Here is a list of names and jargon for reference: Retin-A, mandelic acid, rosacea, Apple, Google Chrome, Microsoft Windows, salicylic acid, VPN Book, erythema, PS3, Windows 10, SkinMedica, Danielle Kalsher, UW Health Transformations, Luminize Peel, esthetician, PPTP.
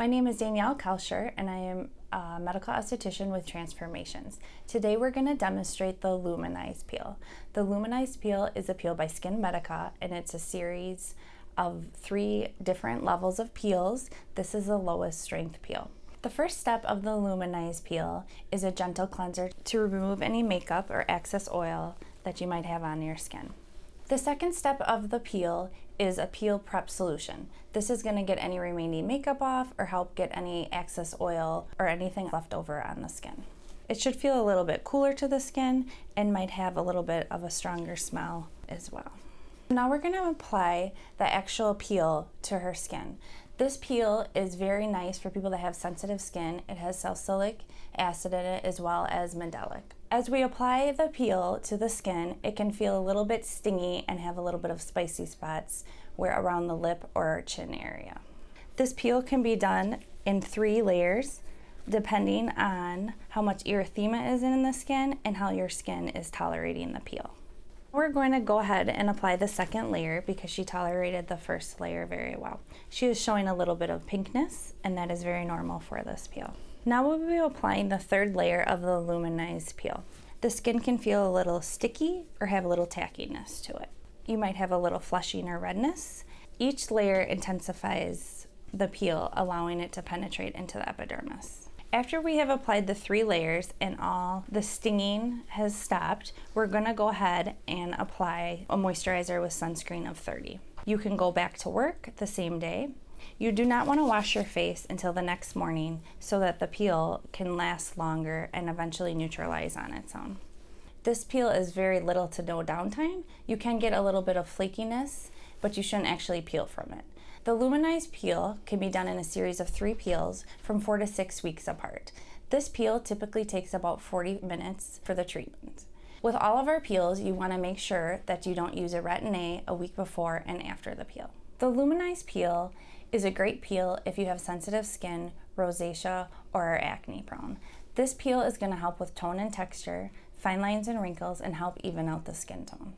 My name is Danielle Kalsher, and I am a medical esthetician with Transformations. Today we're going to demonstrate the Luminize Peel. The Luminize Peel is a peel by SkinMedica, and it's a series of 3 different levels of peels. This is the lowest strength peel. The first step of the Luminize Peel is a gentle cleanser to remove any makeup or excess oil that you might have on your skin. The second step of the peel is a peel prep solution. This is going to get any remaining makeup off or help get any excess oil or anything left over on the skin. It should feel a little bit cooler to the skin and might have a little bit of a stronger smell as well. Now we're going to apply the actual peel to her skin. This peel is very nice for people that have sensitive skin. It has salicylic acid in it as well as mandelic. As we apply the peel to the skin, it can feel a little bit stingy and have a little bit of spicy spots where around the lip or chin area. This peel can be done in 3 layers depending on how much erythema is in the skin and how your skin is tolerating the peel. We're going to go ahead and apply the second layer because she tolerated the first layer very well. She is showing a little bit of pinkness, and that is very normal for this peel. Now we'll be applying the third layer of the Luminize Peel. The skin can feel a little sticky or have a little tackiness to it. You might have a little flushing or redness. Each layer intensifies the peel, allowing it to penetrate into the epidermis. After we have applied the 3 layers and all the stinging has stopped, we're going to go ahead and apply a moisturizer with sunscreen of 30. You can go back to work the same day. You do not want to wash your face until the next morning so that the peel can last longer and eventually neutralize on its own. This peel is very little to no downtime. You can get a little bit of flakiness, but you shouldn't actually peel from it. The Luminize Peel can be done in a series of 3 peels from 4 to 6 weeks apart. This peel typically takes about 40 minutes for the treatment. With all of our peels, you want to make sure that you don't use a Retin-A a week before and after the peel. The Luminize Peel is a great peel if you have sensitive skin, rosacea, or are acne prone. This peel is going to help with tone and texture, fine lines and wrinkles, and help even out the skin tone.